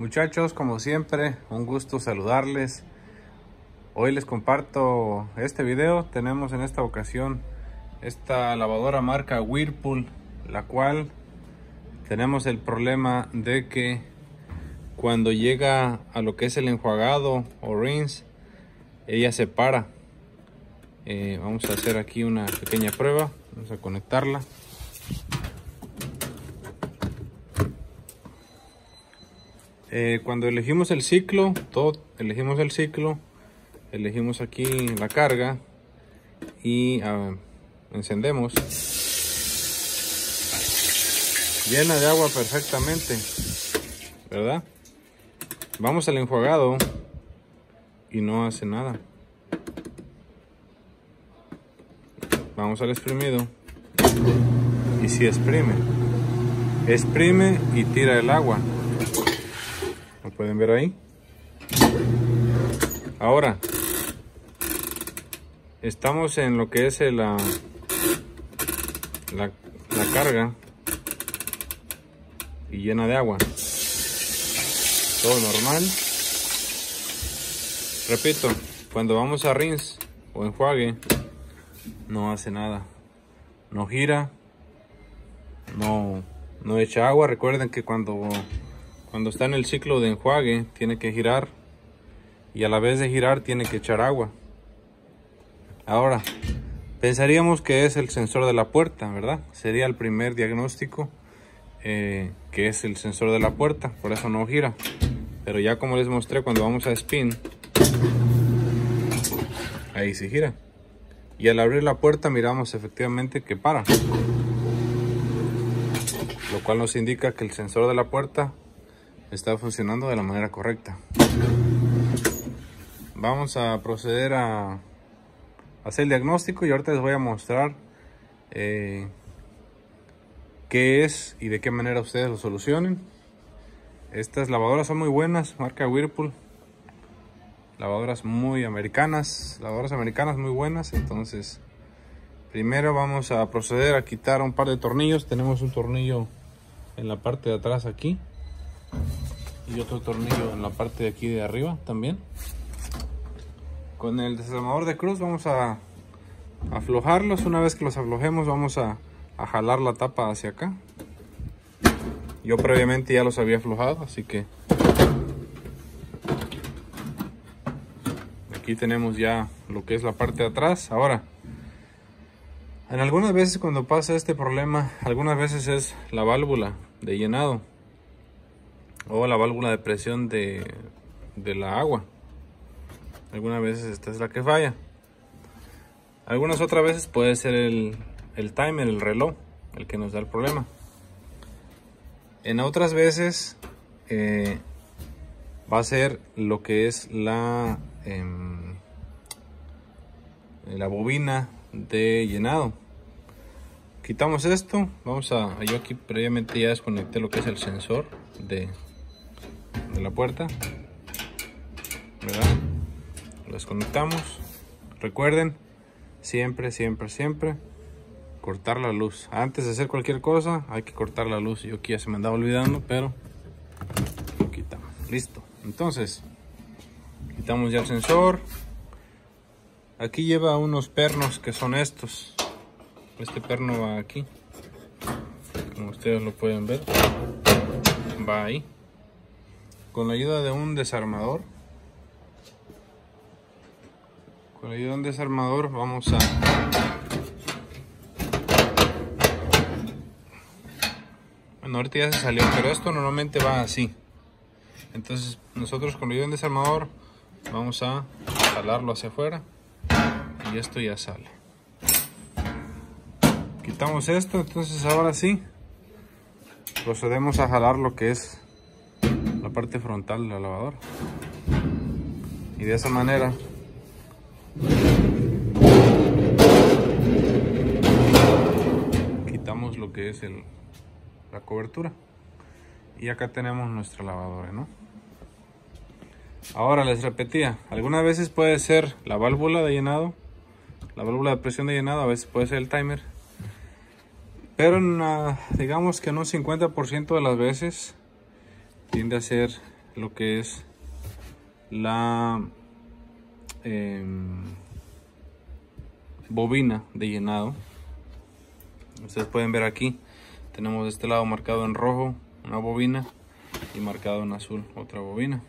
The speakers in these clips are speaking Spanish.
Muchachos, como siempre, un gusto saludarles. Hoy les comparto este video. Tenemos en esta ocasión esta lavadora marca Whirlpool, la cual tenemos el problema de que cuando llega a lo que es el enjuagado o rinse, ella se para. Vamos a hacer aquí una pequeña prueba. Vamos a conectarla. Cuando elegimos el ciclo, elegimos aquí la carga y encendemos. Llena de agua perfectamente, ¿verdad? Vamos al enjuagado y no hace nada. Vamos al exprimido y sí exprime. Exprime y tira el agua. ¿Lo pueden ver ahí? Ahora estamos en lo que es la carga y llena de agua. Todo normal. Repito, cuando vamos a rinse o enjuague, no hace nada. No gira. No echa agua. Recuerden que cuando está en el ciclo de enjuague, tiene que girar. Y a la vez de girar, tiene que echar agua. Ahora, pensaríamos que es el sensor de la puerta, ¿verdad? Sería el primer diagnóstico, que es el sensor de la puerta. Por eso no gira. Pero ya como les mostré, cuando vamos a spin, ahí sí gira. Y al abrir la puerta, miramos efectivamente que para. Lo cual nos indica que el sensor de la puerta está funcionando de la manera correcta. Vamos a proceder a hacer el diagnóstico y ahorita les voy a mostrar qué es y de qué manera ustedes lo solucionen. Estas lavadoras son muy buenas, marca Whirlpool. Lavadoras muy americanas, muy buenas. Entonces, primero vamos a proceder a quitar un par de tornillos. Tenemos un tornillo en la parte de atrás aquí y otro tornillo en la parte de aquí de arriba también. Con el desarmador de cruz vamos a aflojarlos. Una vez que los aflojemos, vamos a jalar la tapa hacia acá. Yo previamente ya los había aflojado, así que aquí tenemos ya lo que es la parte de atrás. Ahora, en algunas veces cuando pasa este problema, algunas veces es la válvula de llenado o la válvula de presión de la agua. Algunas veces esta es la que falla. Algunas otras veces puede ser el timer, el reloj, el que nos da el problema. En otras veces va a ser lo que es la bobina de llenado. Quitamos esto. Vamos a... Yo aquí previamente ya desconecté lo que es el sensor de la puerta, ¿verdad? Desconectamos. Recuerden siempre cortar la luz antes de hacer cualquier cosa. Hay que cortar la luz. Yo aquí ya se me andaba olvidando, pero lo quitamos. Listo. Entonces quitamos ya el sensor. Aquí lleva unos pernos que son estos. Este perno va aquí, como ustedes lo pueden ver, va ahí. Con la ayuda de un desarmador, vamos Bueno, ahorita ya se salió, pero esto normalmente va así. Entonces nosotros con la ayuda de un desarmador vamos a jalarlo hacia afuera y esto ya sale. Quitamos esto. Entonces ahora sí procedemos a jalar lo que es la parte frontal de la lavadora. Y de esa manera quitamos lo que es la cobertura y acá tenemos nuestra lavadora, ¿no? Ahora les repetía, algunas veces puede ser la válvula de llenado, la válvula de presión de llenado, a veces puede ser el timer, pero digamos que en un 50% de las veces tiende a ser lo que es la bobina de llenado. Ustedes pueden ver aquí, tenemos de este lado marcado en rojo una bobina y marcado en azul otra bobina.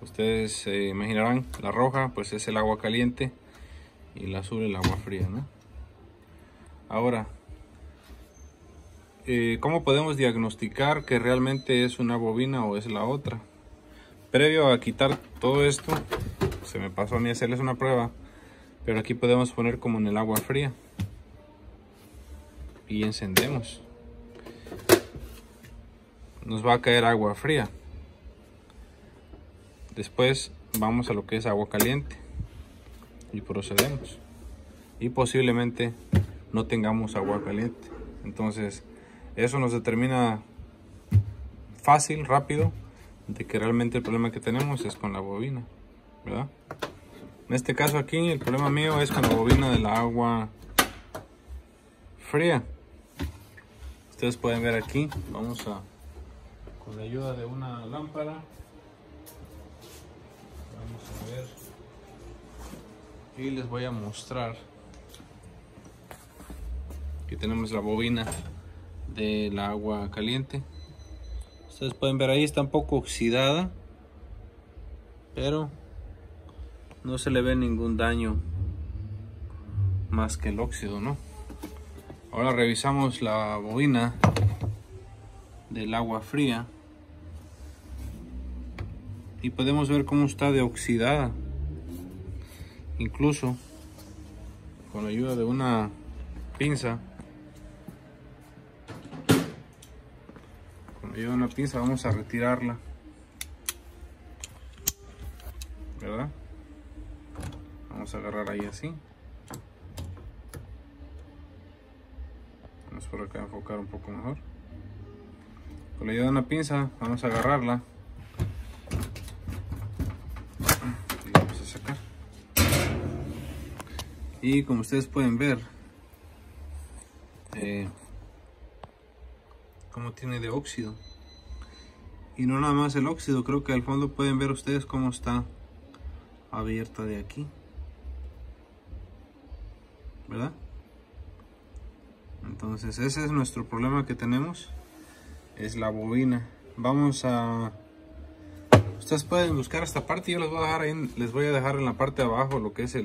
Ustedes se imaginarán, la roja pues es el agua caliente y la azul el agua fría, ¿no? Ahora, ¿cómo podemos diagnosticar que realmente es una bobina o es la otra? Previo a quitar todo esto, se me pasó a mí hacerles una prueba, pero aquí podemos poner como en el agua fría y encendemos. Nos va a caer agua fría. Después vamos a lo que es agua caliente y procedemos. Y posiblemente no tengamos agua caliente. Entonces, eso nos determina fácil, rápido, de que realmente el problema que tenemos es con la bobina, ¿verdad? En este caso aquí, el problema mío es con la bobina del agua fría. Ustedes pueden ver aquí, vamos a, con la ayuda de una lámpara, vamos a ver y les voy a mostrar que tenemos la bobina del agua caliente. Ustedes pueden ver ahí, está un poco oxidada, pero no se le ve ningún daño más que el óxido, ¿no? Ahora revisamos la bobina del agua fría y podemos ver cómo está de oxidada. Incluso con la ayuda de una pinza, vamos a retirarla, ¿verdad? Vamos a agarrar ahí así, vamos por acá a enfocar un poco mejor. Con la ayuda de una pinza vamos a agarrarla y vamos a sacar. Y como ustedes pueden ver, como tiene de óxido. Y no nada más el óxido, creo que al fondo pueden ver ustedes cómo está abierta de aquí, ¿verdad? Entonces ese es nuestro problema que tenemos, es la bobina. Vamos a, ustedes pueden buscar esta parte, yo les voy a dejar ahí, les voy a dejar en la parte de abajo lo que es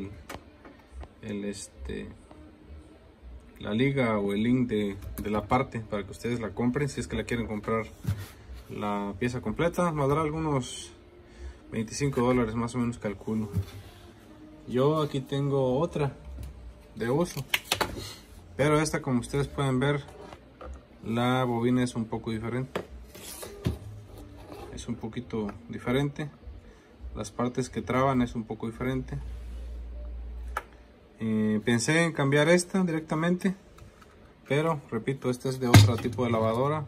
la liga o el link de la parte para que ustedes la compren, si es que la quieren comprar la pieza completa. Valdrá algunos $25 más o menos, calculo yo. Aquí tengo otra de uso, pero esta, como ustedes pueden ver, la bobina es un poco diferente, es un poquito diferente, las partes que traban es un poco diferente. Pensé en cambiar esta directamente, pero repito, esta es de otro tipo de lavadora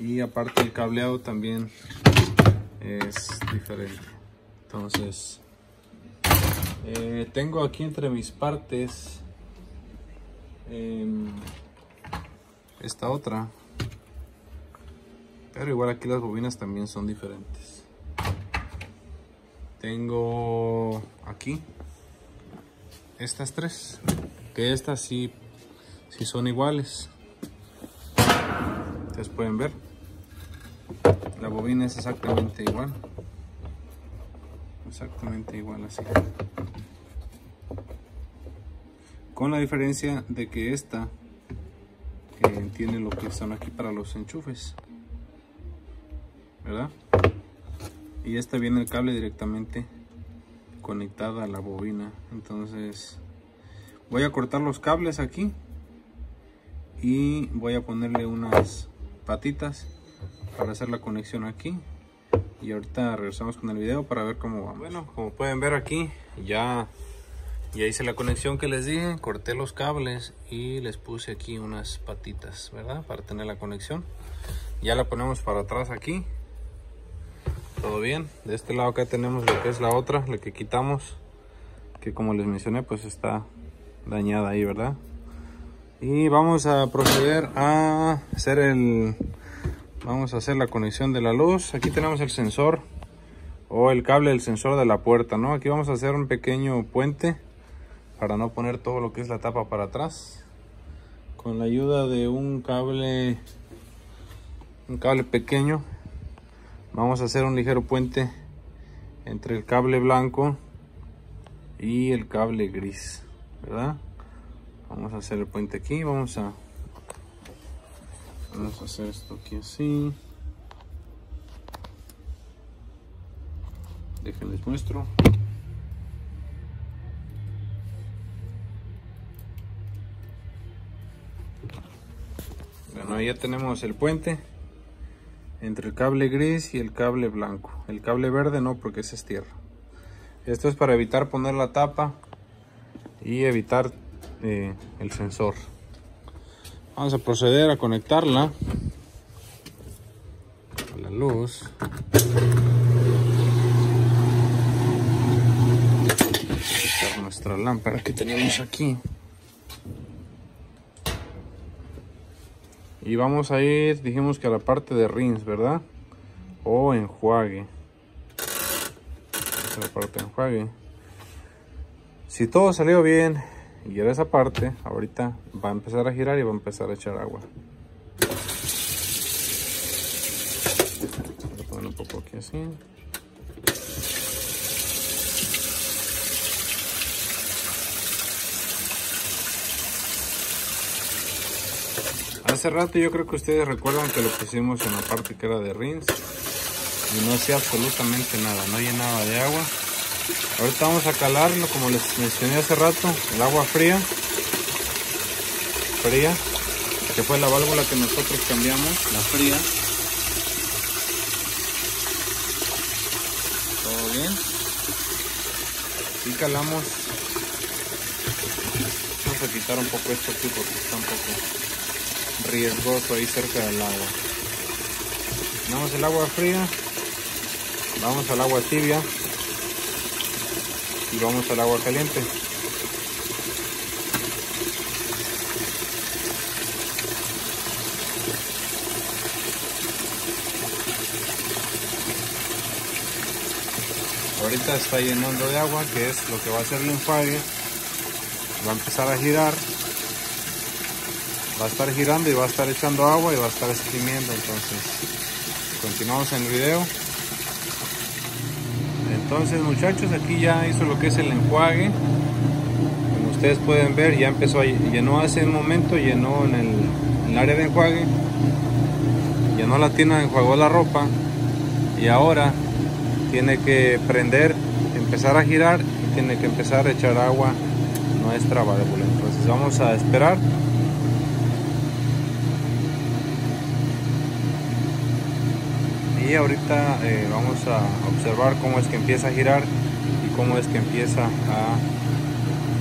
y aparte el cableado también es diferente. Entonces tengo aquí entre mis partes esta otra, pero igual aquí las bobinas también son diferentes. Tengo aquí estas tres, que estas sí son iguales. Ustedes pueden ver, la bobina es exactamente igual, así, con la diferencia de que esta tiene lo que son aquí para los enchufes, ¿verdad? Y esta viene el cable directamente conectada a la bobina. Entonces voy a cortar los cables aquí y voy a ponerle unas patitas para hacer la conexión aquí, y ahorita regresamos con el video para ver cómo vamos. Bueno, como pueden ver aquí ya hice la conexión que les dije, corté los cables y les puse aquí unas patitas, ¿verdad? Para tener la conexión. Ya la ponemos para atrás aquí, todo bien. De este lado acá tenemos lo que es la otra, la que quitamos, que como les mencioné pues está dañada ahí, ¿verdad? Y vamos a proceder a hacer el Vamos a hacer la conexión de la luz. Aquí tenemos el sensor o el cable del sensor de la puerta, ¿no? Aquí vamos a hacer un pequeño puente para no poner todo lo que es la tapa para atrás. Con la ayuda de un cable pequeño, vamos a hacer un ligero puente entre el cable blanco y el cable gris, ¿verdad? Vamos a hacer el puente aquí. Vamos a hacer esto aquí así. Déjenles muestro. Bueno, ya tenemos el puente entre el cable gris y el cable blanco. El cable verde no, porque ese es tierra. Esto es para evitar poner la tapa y evitar el sensor. Vamos a proceder a conectarla a la luz. Esta es nuestra lámpara que teníamos aquí. Y vamos a ir, dijimos que a la parte de rinse, ¿verdad? O enjuague. Esta es la parte de enjuague. Si todo salió bien y era esa parte, ahorita va a empezar a girar y va a empezar a echar agua. Voy a poner un poco aquí así. Hace rato yo creo que ustedes recuerdan que lo pusimos en la parte que era de rinse y no hacía absolutamente nada, no llenaba de agua. Ahorita vamos a calarlo, como les mencioné hace rato, el agua fría, que fue la válvula que nosotros cambiamos, la fría. Todo bien. Y calamos. Vamos a quitar un poco esto aquí porque está un poco riesgoso ahí cerca del agua. Tenemos el agua fría, vamos al agua tibia y vamos al agua caliente. Ahorita está llenando de agua, que es lo que va a hacer el enjuague. Va a empezar a girar, va a estar girando y va a estar echando agua y va a estar exprimiendo. Entonces continuamos en el video. Entonces, muchachos, aquí ya hizo lo que es el enjuague. Como ustedes pueden ver, ya empezó a llenó hace un momento, llenó en el área de enjuague, llenó la tina, enjuagó la ropa y ahora tiene que prender, empezar a girar y tiene que empezar a echar agua nuestra válvula. Entonces vamos a esperar. Y ahorita vamos a observar cómo es que empieza a girar y cómo es que empieza a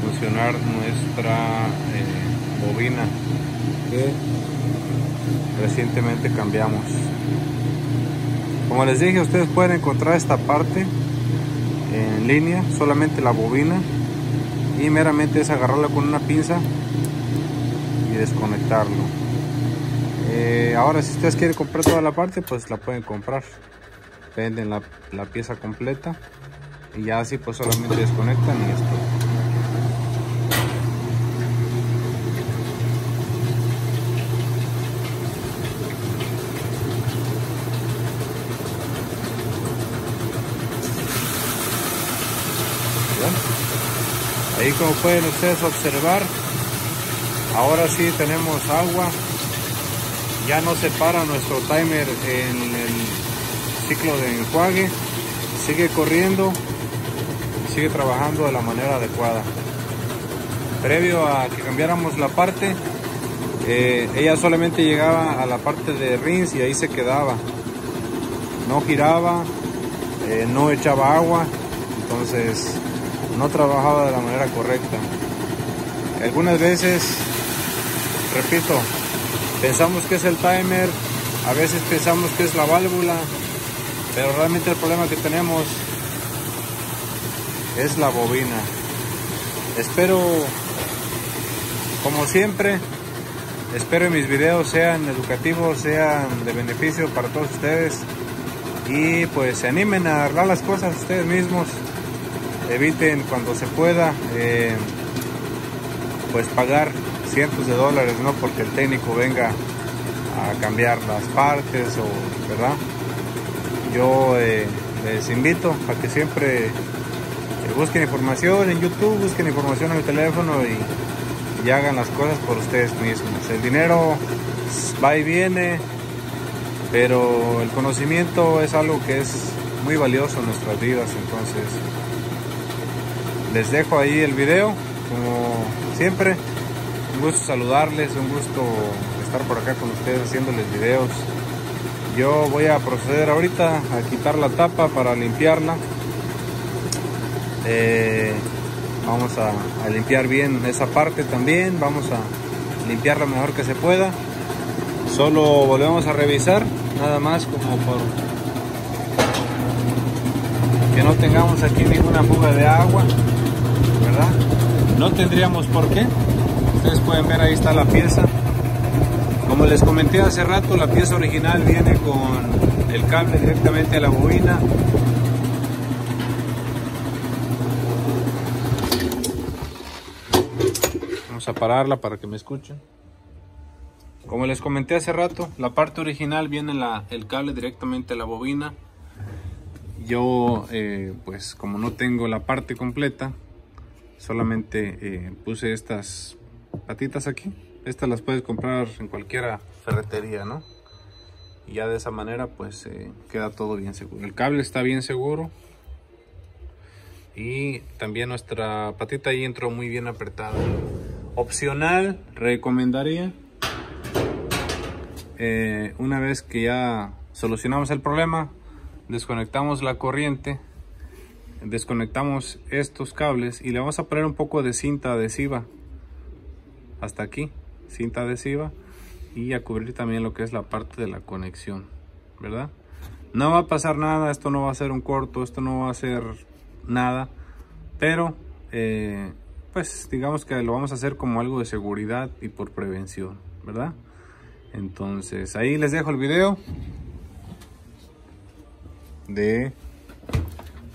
funcionar nuestra bobina que recientemente cambiamos. Como les dije, ustedes pueden encontrar esta parte en línea, solamente la bobina, y meramente es agarrarla con una pinza y desconectarlo. Ahora, si ustedes quieren comprar toda la parte, pues la pueden comprar. Venden la pieza completa y ya así pues solamente desconectan y esto. ¿Ya? Ahí, como pueden ustedes observar, ahora sí tenemos agua. Ya no se para nuestro timer en el ciclo de enjuague. Sigue corriendo, sigue trabajando de la manera adecuada. Previo a que cambiáramos la parte, ella solamente llegaba a la parte de rinse y ahí se quedaba. No giraba, no echaba agua, entonces no trabajaba de la manera correcta. Algunas veces, repito, pensamos que es el timer, a veces pensamos que es la válvula, pero realmente el problema que tenemos es la bobina. Espero, como siempre, Espero que mis videos sean educativos, sean de beneficio para todos ustedes. Y pues se animen a arreglar las cosas ustedes mismos. Eviten cuando se pueda pues pagar cientos de dólares, ¿no? Porque el técnico venga a cambiar las partes, o, ¿verdad? Yo les invito a que siempre busquen información en YouTube, busquen información en el teléfono y hagan las cosas por ustedes mismos. El dinero va y viene, pero el conocimiento es algo que es muy valioso en nuestras vidas. Entonces les dejo ahí el video. Como siempre, un gusto saludarles, un gusto estar por acá con ustedes haciéndoles videos. Yo voy a proceder ahorita a quitar la tapa para limpiarla. Vamos a limpiar bien esa parte también. Vamos a limpiar lo mejor que se pueda. Solo volvemos a revisar, nada más, como por que no tengamos aquí ninguna fuga de agua, ¿verdad? No tendríamos por qué. Ustedes pueden ver, ahí está la pieza. Como les comenté hace rato, la pieza original viene con el cable directamente a la bobina. Vamos a pararla para que me escuchen. Como les comenté hace rato, la parte original viene el cable directamente a la bobina. Yo pues como no tengo la parte completa, solamente puse estas patitas aquí. Estas las puedes comprar en cualquier ferretería, ¿no? Y ya de esa manera pues queda todo bien seguro. El cable está bien seguro. Y también nuestra patita ahí entró muy bien apretada. Opcional, recomendaría, una vez que ya solucionamos el problema, desconectamos la corriente, desconectamos estos cables y le vamos a poner un poco de cinta adhesiva hasta aquí, cinta adhesiva, y a cubrir también lo que es la parte de la conexión, ¿verdad? No va a pasar nada, esto no va a ser un corto, esto no va a ser nada, pero pues digamos que lo vamos a hacer como algo de seguridad y por prevención, ¿verdad? Entonces ahí les dejo el video de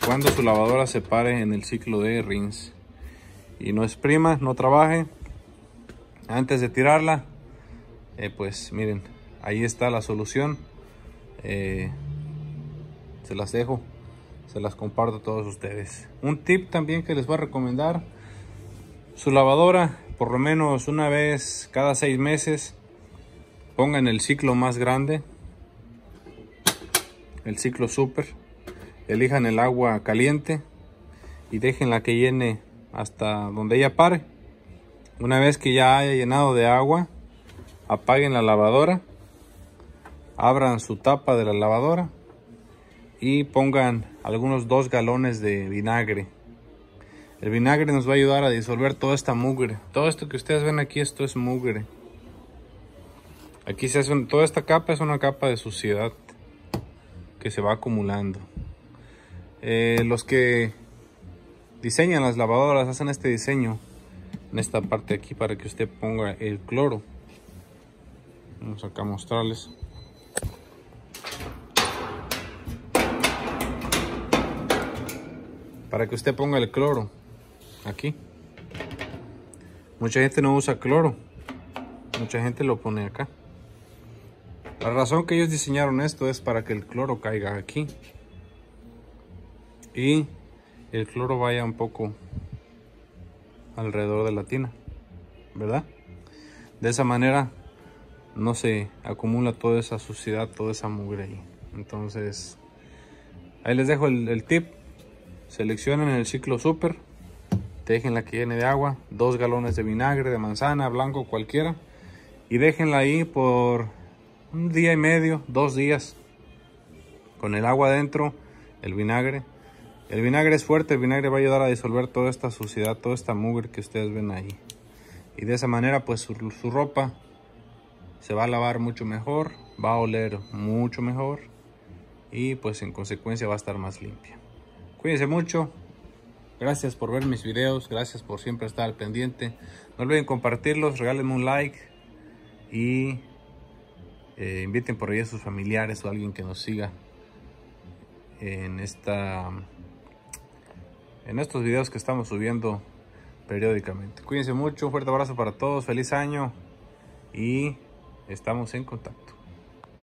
cuando su lavadora se pare en el ciclo de rins y no exprima, no trabaje antes de tirarla. Pues miren, ahí está la solución. Se las dejo, se las comparto a todos ustedes. Un tip también que les voy a recomendar: su lavadora, por lo menos una vez cada 6 meses, pongan el ciclo más grande, el ciclo super, elijan el agua caliente y déjenla que llene hasta donde ella pare. Una vez que ya haya llenado de agua, apaguen la lavadora, abran su tapa de la lavadora y pongan algunos 2 galones de vinagre. El vinagre nos va a ayudar a disolver toda esta mugre. Todo esto que ustedes ven aquí, esto es mugre. Aquí se hace toda esta capa, es una capa de suciedad que se va acumulando. Los que diseñan las lavadoras hacen este diseño en esta parte de aquí para que usted ponga el cloro. Vamos acá a mostrarles. Para que usted ponga el cloro aquí. Mucha gente no usa cloro, mucha gente lo pone acá. La razón que ellos diseñaron esto es para que el cloro caiga aquí y el cloro vaya un poco alrededor de la tina, ¿verdad? De esa manera no se acumula toda esa suciedad, toda esa mugre ahí. Entonces ahí les dejo el tip. Seleccionen el ciclo super, déjenla que llene de agua, 2 galones de vinagre, de manzana, blanco, cualquiera, y déjenla ahí por 1 día y medio, 2 días, con el agua adentro, el vinagre. El vinagre es fuerte, el vinagre va a ayudar a disolver toda esta suciedad, toda esta mugre que ustedes ven ahí. Y de esa manera pues su ropa se va a lavar mucho mejor, va a oler mucho mejor y pues en consecuencia va a estar más limpia. Cuídense mucho, gracias por ver mis videos, gracias por siempre estar al pendiente. No olviden compartirlos, regálenme un like y inviten por ahí a sus familiares o a alguien que nos siga en estos videos que estamos subiendo periódicamente. Cuídense mucho, un fuerte abrazo para todos, feliz año y estamos en contacto.